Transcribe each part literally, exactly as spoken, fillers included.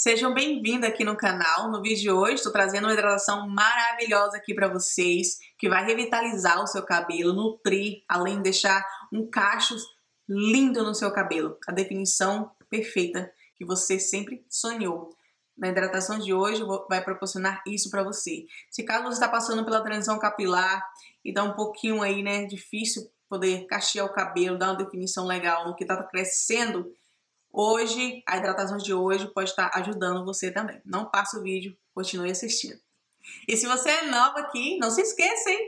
Sejam bem-vindos aqui no canal. No vídeo de hoje estou trazendo uma hidratação maravilhosa aqui para vocês, que vai revitalizar o seu cabelo, nutrir, além de deixar um cacho lindo no seu cabelo. A definição perfeita que você sempre sonhou. Na hidratação de hoje vou, vai proporcionar isso para você. Se caso você está passando pela transição capilar e dá um pouquinho aí, né, difícil poder cachear o cabelo, dar uma definição legal no que está crescendo, hoje, a hidratação de hoje pode estar ajudando você também. Não passa o vídeo, continue assistindo. E se você é novo aqui, não se esqueça, hein?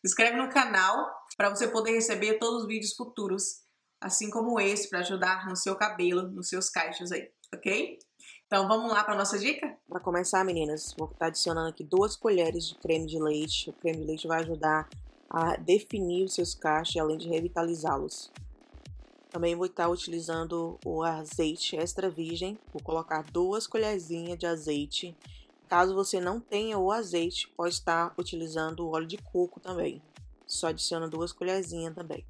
Se inscreve no canal para você poder receber todos os vídeos futuros, assim como esse, para ajudar no seu cabelo, nos seus cachos aí, ok? Então vamos lá para a nossa dica? Para começar, meninas, vou estar adicionando aqui duas colheres de creme de leite. O creme de leite vai ajudar a definir os seus cachos, além de revitalizá-los. Também vou estar utilizando o azeite extra virgem, vou colocar duas colherzinhas de azeite. Caso você não tenha o azeite, pode estar utilizando o óleo de coco também. Só adiciona duas colherzinhas também.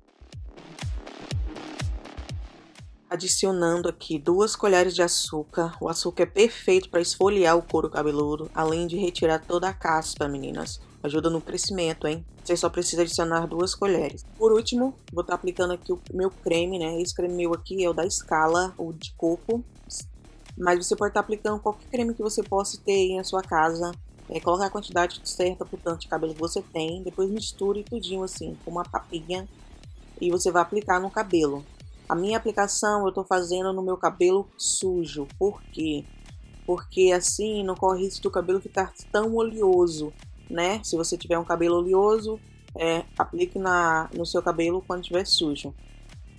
Adicionando aqui duas colheres de açúcar. O açúcar é perfeito para esfoliar o couro cabeludo, além de retirar toda a caspa, meninas. Ajuda no crescimento, hein? Você só precisa adicionar duas colheres. Por último, vou estar aplicando aqui o meu creme, né? Esse creme meu aqui é o da Scala, o de coco. Mas você pode estar aplicando qualquer creme que você possa ter aí na sua casa. É, coloca a quantidade certa pro tanto de cabelo que você tem. Depois misture tudinho assim, com uma papinha. E você vai aplicar no cabelo. A minha aplicação eu tô fazendo no meu cabelo sujo. Por quê? Porque assim não corre risco do cabelo ficar tão oleoso, né? Se você tiver um cabelo oleoso, é, aplique na, no seu cabelo quando estiver sujo.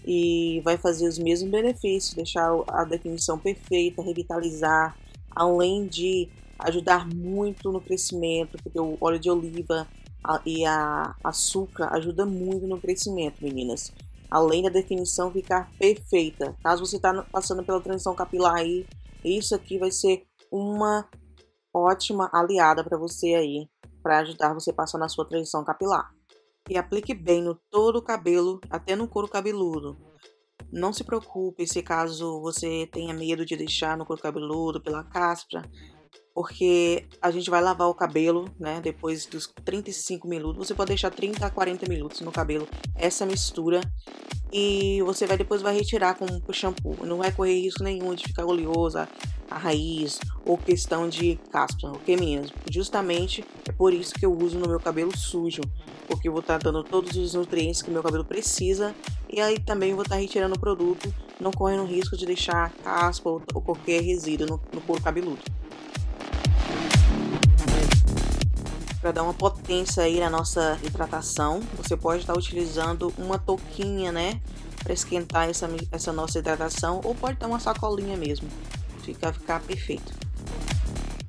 E vai fazer os mesmos benefícios, deixar a definição perfeita, revitalizar, além de ajudar muito no crescimento, porque o óleo de oliva a, e a açúcar ajuda muito no crescimento, meninas. Além da definição ficar perfeita. Caso você está passando pela transição capilar aí, isso aqui vai ser uma ótima aliada para você aí, para ajudar você a passar na sua transição capilar. E aplique bem no todo o cabelo, até no couro cabeludo. Não se preocupe se caso você tenha medo de deixar no couro cabeludo pela caspa, porque a gente vai lavar o cabelo, né? Depois dos trinta e cinco minutos, você pode deixar trinta a quarenta minutos no cabelo essa mistura, e você vai depois vai retirar com o shampoo. Não vai correr risco nenhum de ficar oleosa a raiz ou questão de caspa, ok, meninas? Justamente é por isso que eu uso no meu cabelo sujo, porque eu vou estar dando todos os nutrientes que meu cabelo precisa, e aí também vou estar retirando o produto, não correndo risco de deixar caspa ou qualquer resíduo no, no couro cabeludo. Para dar uma potência aí na nossa hidratação, você pode estar utilizando uma touquinha, né, para esquentar essa, essa nossa hidratação, ou pode dar uma sacolinha mesmo, fica ficar perfeito.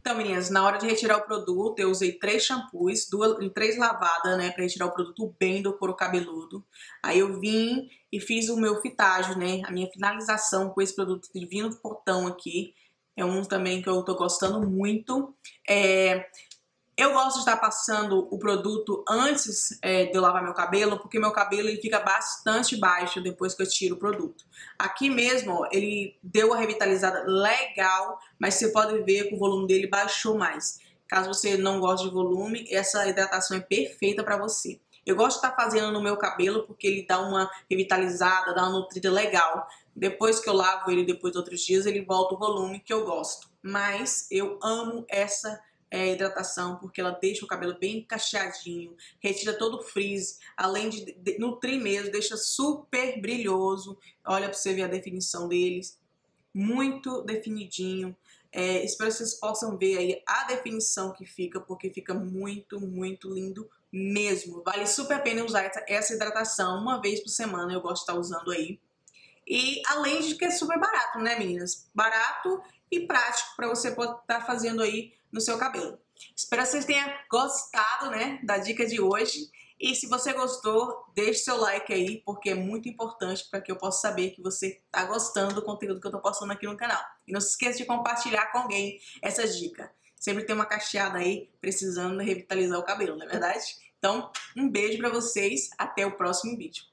Então, meninas, na hora de retirar o produto, eu usei três shampoos, duas, três lavadas, né, para retirar o produto bem do couro cabeludo. Aí eu vim e fiz o meu fitagem, né, a minha finalização com esse produto Divino Potão aqui. É um também que eu tô gostando muito. É... Eu gosto de estar passando o produto antes é, de eu lavar meu cabelo, porque meu cabelo ele fica bastante baixo depois que eu tiro o produto. Aqui mesmo, ele deu a revitalizada legal, mas você pode ver que o volume dele baixou mais. Caso você não goste de volume, essa hidratação é perfeita para você. Eu gosto de estar fazendo no meu cabelo porque ele dá uma revitalizada, dá uma nutrida legal. Depois que eu lavo ele, depois de outros dias, ele volta o volume que eu gosto. Mas eu amo essa É, hidratação, porque ela deixa o cabelo bem cacheadinho, retira todo o frizz, além de, de nutrir mesmo, deixa super brilhoso. Olha, pra você ver a definição deles, muito definidinho. É, espero que vocês possam ver aí a definição que fica, porque fica muito, muito lindo mesmo. Vale super a pena usar essa, essa hidratação uma vez por semana, eu gosto de estar usando aí. E além de que é super barato, né, meninas? Barato e prático para você poder estar fazendo aí no seu cabelo. Espero que vocês tenham gostado, né, da dica de hoje. E se você gostou, deixe seu like aí, porque é muito importante para que eu possa saber que você tá gostando do conteúdo que eu tô postando aqui no canal. E não se esqueça de compartilhar com alguém essa dica. Sempre tem uma cacheada aí precisando revitalizar o cabelo, não é verdade? Então, um beijo para vocês, até o próximo vídeo.